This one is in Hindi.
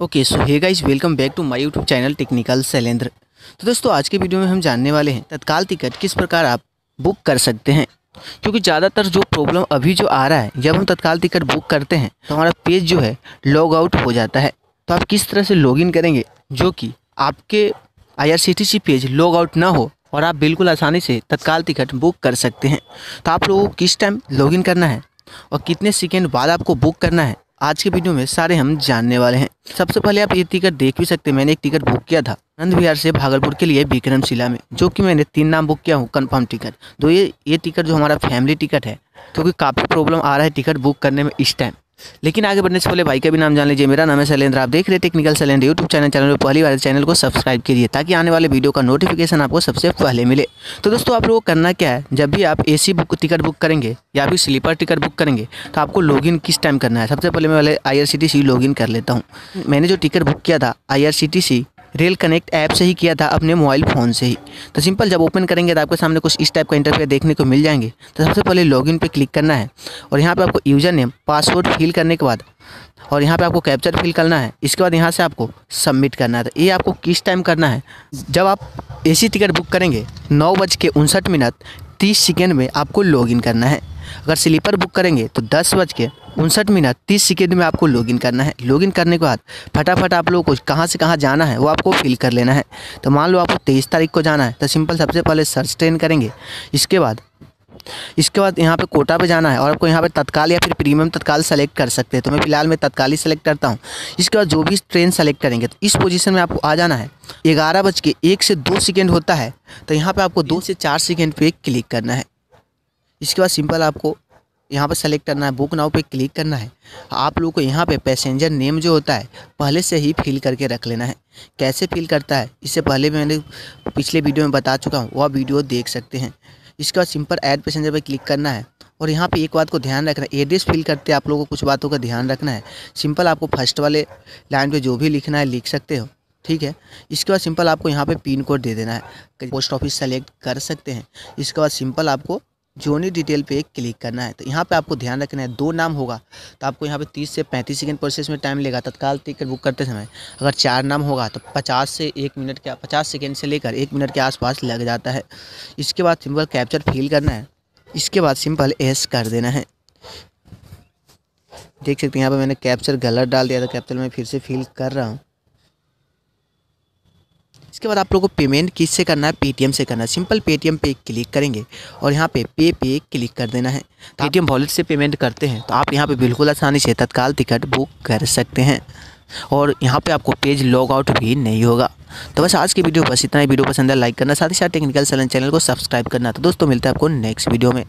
Okay so hey guys, welcome back to my YouTube channel technical Shailendra. तो दोस्तों आज के वीडियो में हम जानने वाले हैं तत्काल टिकट किस प्रकार आप बुक कर सकते हैं, क्योंकि ज़्यादातर जो प्रॉब्लम अभी जो आ रहा है, जब हम तत्काल टिकट बुक करते हैं तो हमारा पेज जो है लॉग आउट हो जाता है। तो आप किस तरह से लॉग इन करेंगे जो कि आपके IRCTC पेज लॉग आउट ना हो और आप बिल्कुल आसानी से तत्काल टिकट बुक कर सकते हैं। तो आप लोगों को किस टाइम लॉग इन करना है और कितने सेकेंड बाद आपको बुक करना है, आज के वीडियो में सारे हम जानने वाले हैं। सबसे पहले आप ये टिकट देख भी सकते हैं, मैंने एक टिकट बुक किया था आनंद विहार से भागलपुर के लिए विक्रमशिला में, जो कि मैंने 3 नाम बुक किया हूँ कंफर्म टिकट। तो ये टिकट जो हमारा फैमिली टिकट है, क्योंकि काफ़ी प्रॉब्लम आ रहा है टिकट बुक करने में इस टाइम। लेकिन आगे बढ़ने से पहले भाई का भी नाम जान लीजिए। मेरा नाम है शैलेंद्र, आप देख रहे हैं टेक्निकल शैलेंद्र यूट्यूब चैनल में पहली बार चैनल को सब्सक्राइब कीजिए ताकि आने वाले वीडियो का नोटिफिकेशन आपको सबसे पहले मिले। तो दोस्तों आप लोगों को करना क्या है, जब भी आप AC टिकट बुक करेंगे या फिर स्लीपर टिकट बुक करेंगे तो आपको लॉगिन किस टाइम करना है। सबसे पहले मैं वाले IRCTC लॉगिन कर लेता हूँ। मैंने जो टिकट बुक किया था IRCTC रेल कनेक्ट ऐप से ही किया था, अपने मोबाइल फ़ोन से ही। तो सिंपल जब ओपन करेंगे तो आपके सामने कुछ इस टाइप का इंटरफेस देखने को मिल जाएंगे। तो सबसे पहले लॉगिन पे क्लिक करना है और यहाँ पे आपको यूज़र नेम पासवर्ड फिल करने के बाद और यहाँ पे आपको कैप्चर फिल करना है। इसके बाद यहाँ से आपको सबमिट करना है। तो ये आपको किस टाइम करना है, जब आप AC टिकट बुक करेंगे 9:59:30 में आपको लॉगिन करना है। अगर स्लीपर बुक करेंगे तो 10:59:30 में आपको लॉगिन करना है। लॉगिन करने के बाद फटाफट आप लोगों को कहाँ से कहाँ जाना है वो आपको फिल कर लेना है। तो मान लो आपको 23 तारीख को जाना है, तो सिंपल सबसे पहले सर्च ट्रेन करेंगे। इसके बाद यहाँ पे कोटा पे जाना है और आपको यहाँ पे तत्काल या फिर प्रीमियम तत्काल सेलेक्ट कर सकते हैं। तो मैं फिलहाल मैं तत्काल ही सेलेक्ट करता हूँ। इसके बाद जो भी ट्रेन सेलेक्ट करेंगे तो इस पोजीशन में आपको आ जाना है। 11:01 से 2 सेकेंड होता है तो यहाँ पर आपको 2 से 4 सेकेंड पे क्लिक करना है। इसके बाद सिंपल आपको यहाँ पर सेलेक्ट करना है, बुक नाउ पे क्लिक करना है। आप लोगों को यहाँ पे पैसेंजर नेम जो होता है पहले से ही फिल करके रख लेना है। कैसे फिल करता है इससे पहले मैंने पिछले वीडियो में बता चुका हूँ, वह वीडियो देख सकते हैं। इसके बाद सिंपल ऐड पैसेंजर पे क्लिक करना है और यहाँ पे एक बात को ध्यान रखना है, एड्रेस फिल करते आप लोगों को कुछ बातों का ध्यान रखना है। सिंपल आपको फर्स्ट वाले लाइन पे जो भी लिखना है लिख सकते हो, ठीक है। इसके बाद सिंपल आपको यहाँ पे पिन कोड दे देना है, पोस्ट ऑफिस सेलेक्ट कर सकते हैं। इसके बाद सिंपल आपको जोनी डिटेल पे क्लिक करना है। तो यहाँ पे आपको ध्यान रखना है 2 नाम होगा तो आपको यहाँ पे 30 से 35 सेकंड प्रोसेस में टाइम लेगा तत्काल टिकट बुक करते समय। अगर 4 नाम होगा तो 50 सेकंड से लेकर 1 मिनट के आसपास लग जाता है। इसके बाद सिंपल कैप्चर फिल करना है। इसके बाद सिंपल एस कर देना है। देख सकते हैं यहाँ पर मैंने कैप्चर गलत डाल दिया था, कैप्चर मैं फिर से फिल कर रहा हूँ। इसके बाद आप लोगों को पेमेंट किससे करना है, Paytm से करना है। सिंपल Paytm पे क्लिक करेंगे और यहाँ पे पे क्लिक कर देना है। Paytm वॉलेट से पेमेंट करते हैं तो आप यहाँ पे बिल्कुल आसानी से तत्काल टिकट बुक कर सकते हैं और यहाँ पे आपको पेज लॉग आउट भी नहीं होगा। तो बस आज की वीडियो बस इतना ही। वीडियो पसंद है लाइक करना, साथ ही साथ टेक्निकल शैलेंद्र चैनल को सब्सक्राइब करना। तो दोस्तों मिलते हैं आपको नेक्स्ट वीडियो में।